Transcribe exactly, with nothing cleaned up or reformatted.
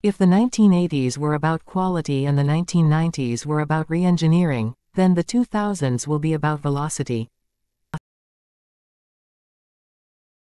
If the nineteen eighties were about quality and the nineteen nineties were about re-engineering, then the two thousands will be about velocity.